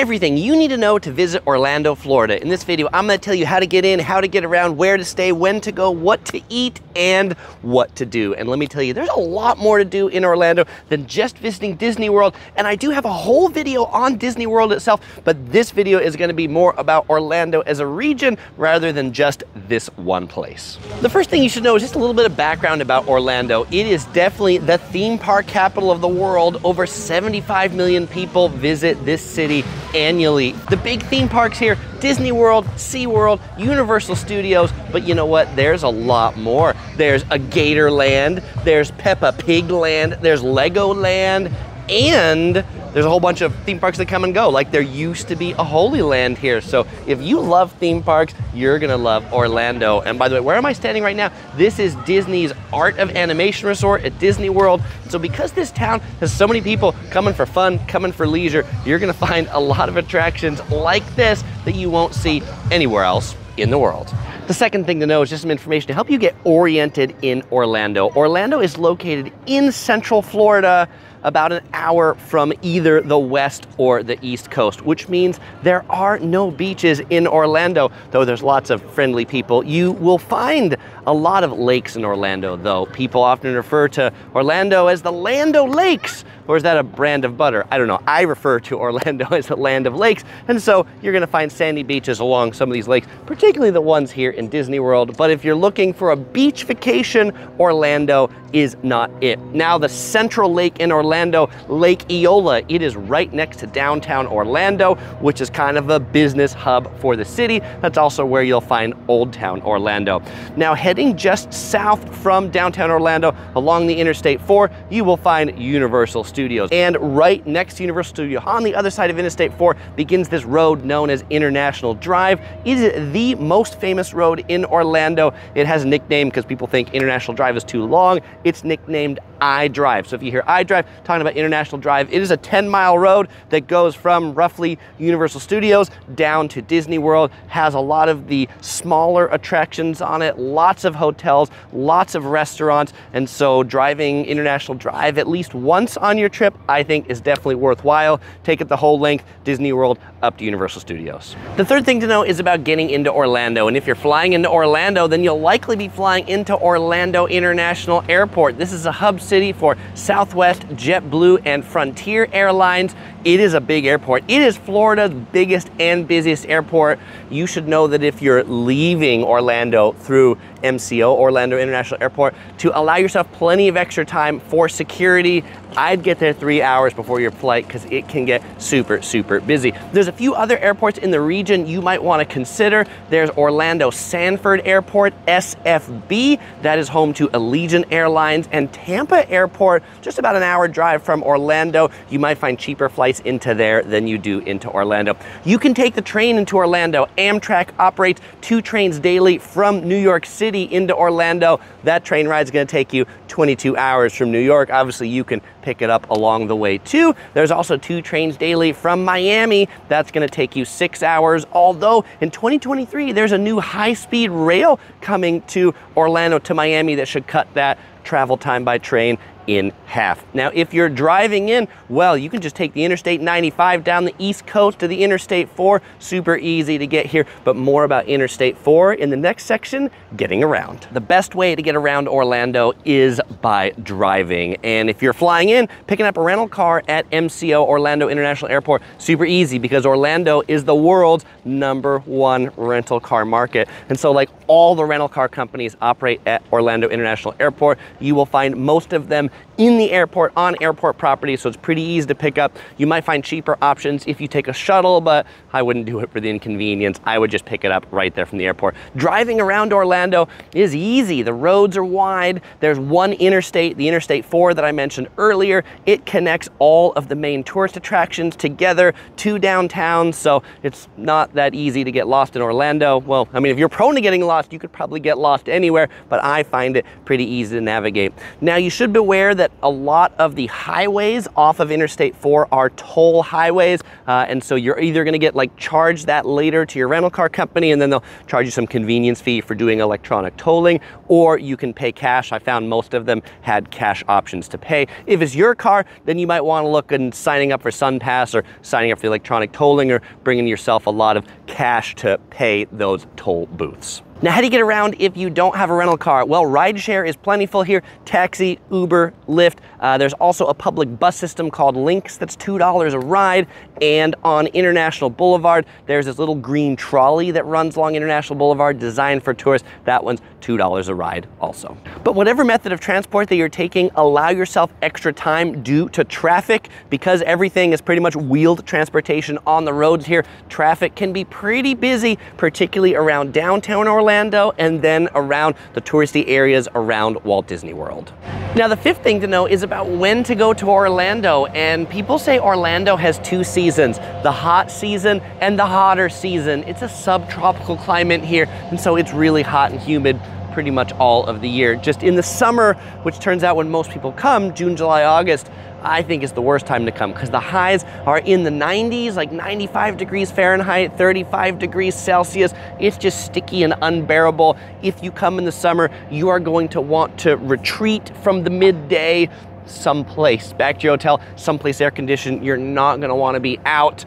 everything you need to know to visit Orlando, Florida. In this video, I'm going to tell you how to get in, how to get around, where to stay, when to go, what to eat, and what to do. And let me tell you, there's a lot more to do in Orlando than just visiting Disney World. And I do have a whole video on Disney World itself, but this video is going to be more about Orlando as a region rather than just this one place. The first thing you should know is just a little bit of background about Orlando. It is definitely the theme park capital of the world. Over 75 million people visit this city annually. The big theme parks here, Disney World, SeaWorld, Universal Studios, but you know what? There's a lot more. There's a Gator Land, there's Peppa Pig Land, there's Lego Land, and there's a whole bunch of theme parks that come and go. Like, there used to be a Holy Land here. So if you love theme parks, you're gonna love Orlando. And by the way, where am I standing right now? This is Disney's Art of Animation Resort at Disney World. So because this town has so many people coming for fun, coming for leisure, you're gonna find a lot of attractions like this that you won't see anywhere else in the world. The second thing to know is just some information to help you get oriented in Orlando. Orlando is located in central Florida, about an hour from either the west or the east coast, which means there are no beaches in Orlando, though there's lots of friendly people. You will find a lot of lakes in Orlando, though. People often refer to Orlando as the Land o' Lakes, or is that a brand of butter? I don't know. I refer to Orlando as the Land of Lakes, and so you're gonna find sandy beaches along some of these lakes, particularly the ones here in Disney World. But if you're looking for a beach vacation, Orlando is not it. Now, the central lake in Orlando, Lake Eola, it is right next to downtown Orlando, which is kind of a business hub for the city. That's also where you'll find Old Town Orlando. Now, heading just south from downtown Orlando along the Interstate 4, you will find Universal Studios. And right next to Universal Studios, on the other side of Interstate 4, begins this road known as International Drive. It is the most famous road in Orlando. It has a nickname because people think International Drive is too long. It's nicknamed I-Drive. So if you hear I-Drive, talking about International Drive, it is a 10-mile road that goes from roughly Universal Studios down to Disney World, has a lot of the smaller attractions on it, lots of hotels, lots of restaurants, and so driving International Drive at least once on your trip, I think, is definitely worthwhile. Take it the whole length, Disney World up to Universal Studios. The third thing to know is about getting into Orlando, and if you're flying into Orlando, then you'll likely be flying into Orlando International Airport. This is a hub city for Southwest, JetBlue, and Frontier Airlines. It is a big airport. It is Florida's biggest and busiest airport. You should know that if you're leaving Orlando through MCO, Orlando International Airport, to allow yourself plenty of extra time for security, I'd get there 3 hours before your flight because it can get super, super busy. There's a few other airports in the region you might want to consider. There's Orlando Sanford Airport, SFB, that is home to Allegiant Airlines, and Tampa Airport, just about an hour drive from Orlando. You might find cheaper flights into there than you do into Orlando. You can take the train into Orlando. Amtrak operates 2 trains daily from New York City into Orlando. That train ride is going to take you 22 hours from New York. Obviously, you can pick it up along the way too. There's also 2 trains daily from Miami. That's gonna take you 6 hours. Although in 2023, there's a new high-speed rail coming to Orlando to Miami that should cut that travel time by train in half. Now, if you're driving in, well, you can just take the Interstate 95 down the East Coast to the Interstate 4, super easy to get here, but more about Interstate 4 in the next section, getting around. The best way to get around Orlando is by driving. And if you're flying in, picking up a rental car at MCO, Orlando International Airport, super easy because Orlando is the world's #1 rental car market. And so like all the rental car companies operate at Orlando International Airport, you will find most of them in the airport, on airport property, so it's pretty easy to pick up. You might find cheaper options if you take a shuttle, but I wouldn't do it for the inconvenience. I would just pick it up right there from the airport. Driving around Orlando is easy. The roads are wide. There's one interstate, the Interstate 4 that I mentioned earlier. It connects all of the main tourist attractions together to downtown, so it's not that easy to get lost in Orlando. Well, I mean, if you're prone to getting lost, you could probably get lost anywhere, but I find it pretty easy to navigate. Now, you should beware that that a lot of the highways off of Interstate 4 are toll highways, and so you're either going to get like charged that later to your rental car company, and then they'll charge you some convenience fee for doing electronic tolling, or you can pay cash. I found most of them had cash options to pay. If it's your car, then you might want to look and signing up for SunPass or signing up for electronic tolling or bringing yourself a lot of cash to pay those toll booths. Now, how do you get around if you don't have a rental car? Well, rideshare is plentiful here. Taxi, Uber, Lyft. There's also a public bus system called Lynx that's $2 a ride. And on International Boulevard, there's this little green trolley that runs along International Boulevard designed for tourists. That one's $2 a ride also. But whatever method of transport that you're taking, allow yourself extra time due to traffic. Because everything is pretty much wheeled transportation on the roads here, traffic can be pretty busy, particularly around downtown Orlando and then around the touristy areas around Walt Disney World. Now, the fifth thing to know is about when to go to Orlando, and people say Orlando has two seasons, the hot season and the hotter season. It's a subtropical climate here, and so it's really hot and humid pretty much all of the year. Just in the summer, which turns out when most people come, June, July, August, I think it's the worst time to come because the highs are in the 90s, like 95 degrees Fahrenheit, 35 degrees Celsius. It's just sticky and unbearable. If you come in the summer, you are going to want to retreat from the midday someplace, back to your hotel, someplace air conditioned. You're not going to want to be out,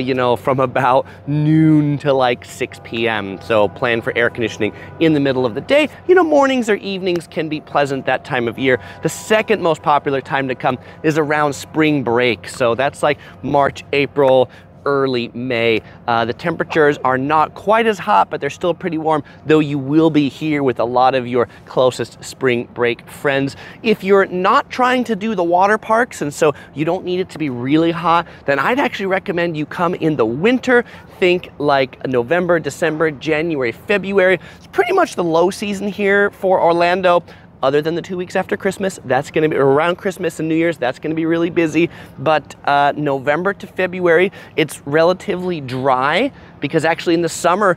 you know, from about noon to like 6 p.m. So plan for air conditioning in the middle of the day. You know, mornings or evenings can be pleasant that time of year. The second most popular time to come is around spring break. So that's like March, April, early May. The temperatures are not quite as hot, but they're still pretty warm, though you will be here with a lot of your closest spring break friends. If you're not trying to do the water parks, and so you don't need it to be really hot, then I'd actually recommend you come in the winter. Think like November, December, January, February. It's pretty much the low season here for Orlando. Other than the 2 weeks after Christmas, that's gonna be around Christmas and New Year's, that's gonna be really busy. But November to February, it's relatively dry because actually in the summer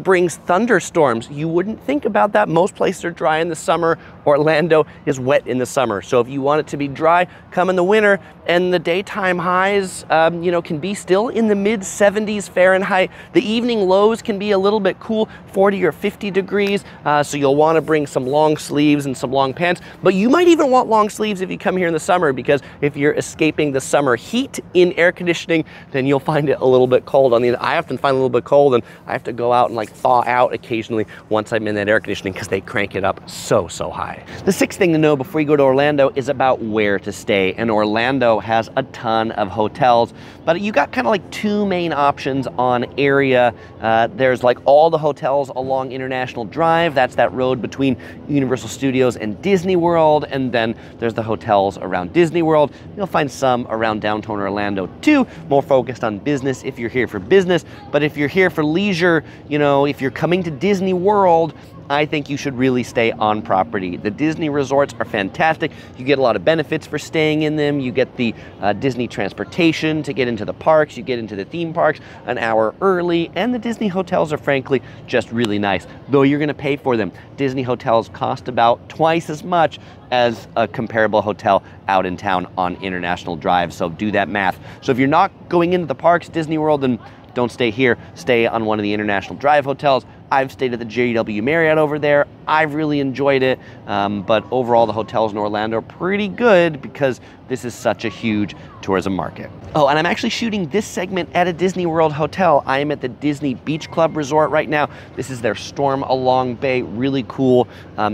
brings thunderstorms. You wouldn't think about that. Most places are dry in the summer. Orlando is wet in the summer. So if you want it to be dry, come in the winter, and the daytime highs you know, can be still in the mid 70s Fahrenheit. The evening lows can be a little bit cool, 40 or 50 degrees. So you'll wanna bring some long sleeves and some long pants, but you might even want long sleeves if you come here in the summer, because if you're escaping the summer heat in air conditioning, then you'll find it a little bit cold. I mean, I often find it a little bit cold, and I have to go out and like thaw out occasionally once I'm in that air conditioning because they crank it up so high. The sixth thing to know before you go to Orlando is about where to stay, and Orlando has a ton of hotels, but you got kind of like two main options on area. There's like all the hotels along International Drive. That's that road between Universal Studios and Disney World, and then there's the hotels around Disney World. You'll find some around downtown Orlando too, more focused on business if you're here for business. But if you're here for leisure, you know, if you're coming to Disney World, I think you should really stay on property. The Disney resorts are fantastic. You get a lot of benefits for staying in them. You get the Disney transportation to get into the parks. You get into the theme parks an hour early, and the Disney hotels are frankly just really nice, though you're gonna pay for them. Disney hotels cost about twice as much as a comparable hotel out in town on International Drive, so do that math. So if you're not going into the parks, Disney World, then don't stay here, stay on one of the International Drive hotels. I've stayed at the JW Marriott over there. I've really enjoyed it, but overall the hotels in Orlando are pretty good because this is such a huge tourism market. Oh, and I'm actually shooting this segment at a Disney World hotel. I am at the Disney Beach Club Resort right now. This is their Storm Along Bay, really cool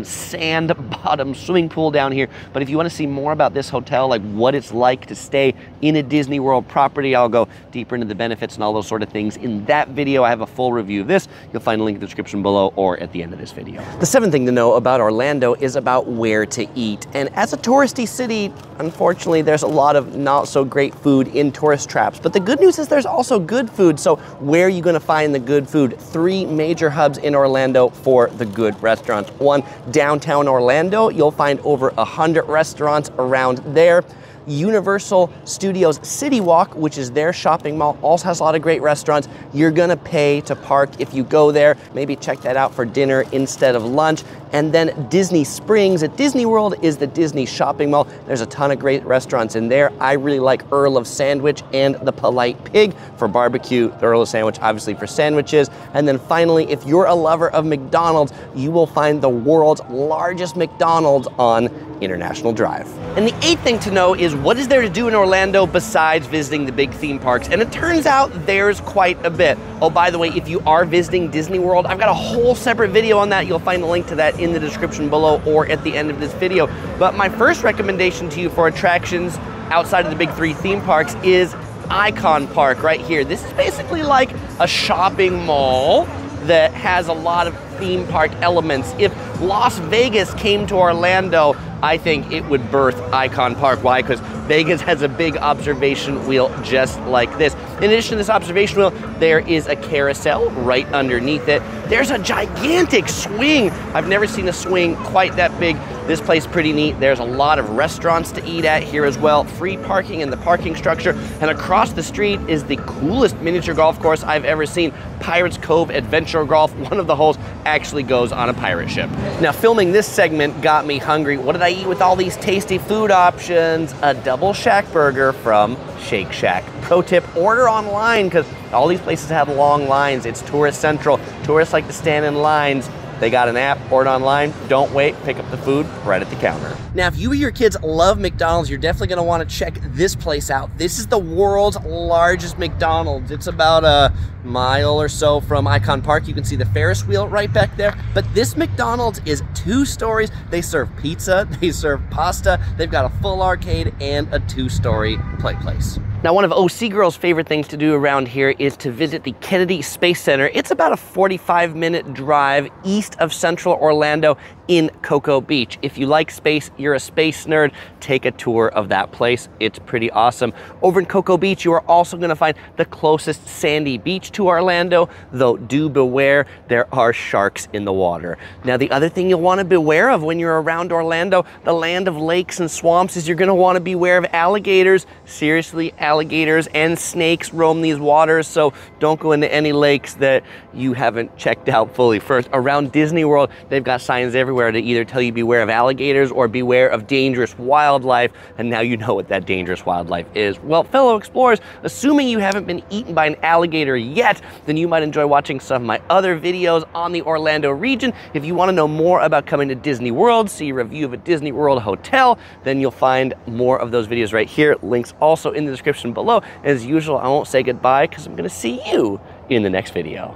sand bottom swimming pool down here. But if you wanna see more about this hotel, like what it's like to stay in a Disney World property, I'll go deeper into the benefits and all those sort of things in that video. I have a full review of this. You'll find a link in the description below or at the end of this video. The seventh thing to know about Orlando is about where to eat. And as a touristy city, unfortunately, there's a lot of not so great food in tourist traps. But the good news is there's also good food. So where are you gonna find the good food? Three major hubs in Orlando for the good restaurants. One, downtown Orlando. You'll find over 100 restaurants around there. Universal Studios City Walk, which is their shopping mall, also has a lot of great restaurants. You're gonna pay to park if you go there. Maybe check that out for dinner instead of lunch. And then Disney Springs at Disney World is the Disney shopping mall. There's a ton of great restaurants in there. I really like Earl of Sandwich and The Polite Pig for barbecue, the Earl of Sandwich obviously for sandwiches. And then finally, if you're a lover of McDonald's, you will find the world's largest McDonald's on International Drive. And the eighth thing to know is what is there to do in Orlando besides visiting the big theme parks? And it turns out there's quite a bit. Oh, by the way, if you are visiting Disney World, I've got a whole separate video on that. You'll find a link to that in the description below or at the end of this video. But my first recommendation to you for attractions outside of the big three theme parks is Icon Park right here. This is basically like a shopping mall that has a lot of theme park elements. If Las Vegas came to Orlando, I think it would birth Icon Park. Why? Because Vegas has a big observation wheel just like this. In addition to this observation wheel, there is a carousel right underneath it. There's a gigantic swing. I've never seen a swing quite that big. This place is pretty neat. There's a lot of restaurants to eat at here as well. Free parking in the parking structure. And across the street is the coolest miniature golf course I've ever seen, Pirates Cove Adventure Golf. One of the holes actually goes on a pirate ship. Now, filming this segment got me hungry. What did I eat with all these tasty food options? A double shack burger from Shake Shack. Pro tip, order online because all these places have long lines. It's tourist central. Tourists like to stand in lines. They got an app, order online, don't wait, pick up the food right at the counter. Now, if you or your kids love McDonald's, you're definitely gonna wanna check this place out. This is the world's largest McDonald's. It's about a mile or so from Icon Park. You can see the Ferris wheel right back there. But this McDonald's is 2 stories. They serve pizza, they serve pasta, they've got a full arcade and a 2-story play place. Now, one of OC Girl's favorite things to do around here is to visit the Kennedy Space Center. It's about a 45-minute drive east of central Orlando in Cocoa Beach. If you like space, you're a space nerd, take a tour of that place. It's pretty awesome. Over in Cocoa Beach, you are also gonna find the closest sandy beach to Orlando, though do beware, there are sharks in the water. Now, the other thing you'll wanna beware of when you're around Orlando, the land of lakes and swamps, is you're gonna wanna beware of alligators. Seriously, alligators and snakes roam these waters, so don't go into any lakes that you haven't checked out fully first. Around Disney World, they've got signs everywhere to either tell you beware of alligators or beware of dangerous wildlife, and now you know what that dangerous wildlife is. Well, fellow explorers, assuming you haven't been eaten by an alligator yet, then you might enjoy watching some of my other videos on the Orlando region. If you want to know more about coming to Disney World, see a review of a Disney World hotel, then you'll find more of those videos right here. Links also in the description below. As usual, I won't say goodbye because I'm gonna see you in the next video.